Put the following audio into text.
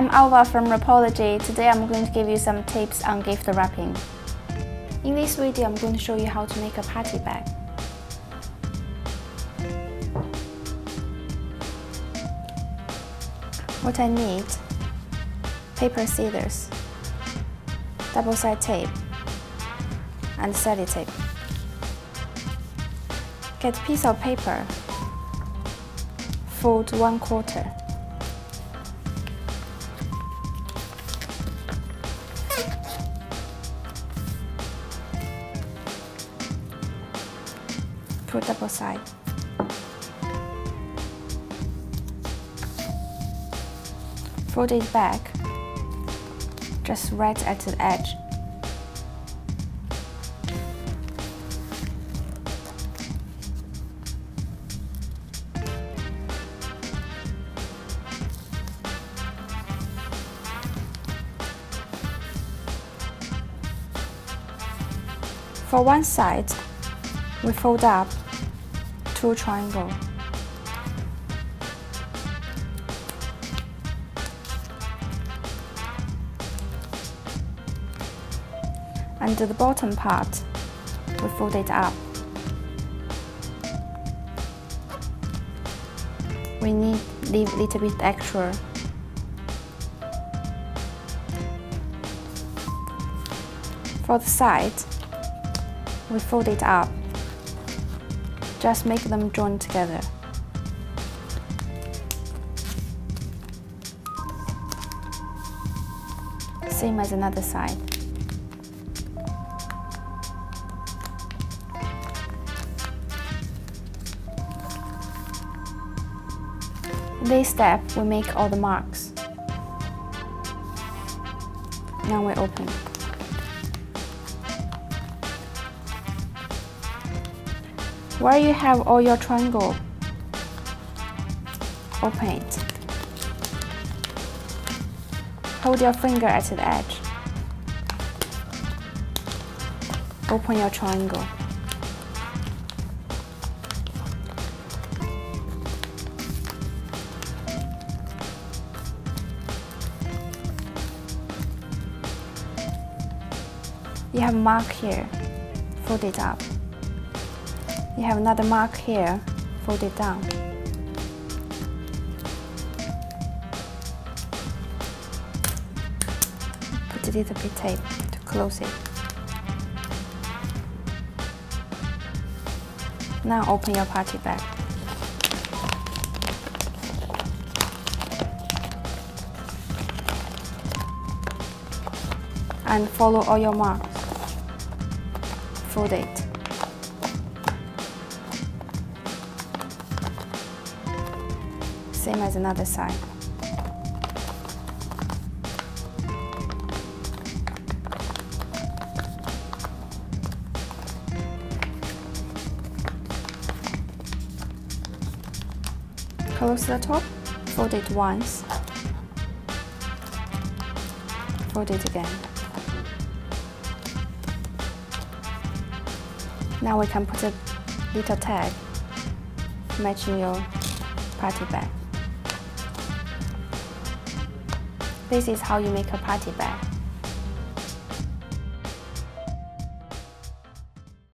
I'm Alva from Rapology. Today I'm going to give you some tips on gift wrapping. In this video, I'm going to show you how to make a party bag. What I need: paper scissors, double-sided tape, and sellotape. Get a piece of paper, fold 1/4. Put double side. Fold it back, just right at the edge. For one side, we fold up 2 triangles. And the bottom part, we fold it up. We need to leave a little bit extra. For the side, we fold it up. Just make them join together. Same as another side. In this step, we make all the marks. Now we open. Where you have all your triangle, open it. Hold your finger at the edge. Open your triangle. You have a mark here, fold it up. You have another mark here, fold it down. Put a little bit tape to close it. Now open your party bag. And follow all your marks. Fold it. Same as another side. Close the top, fold it once, fold it again. Now we can put a little tag matching your party bag. This is how you make a party bag.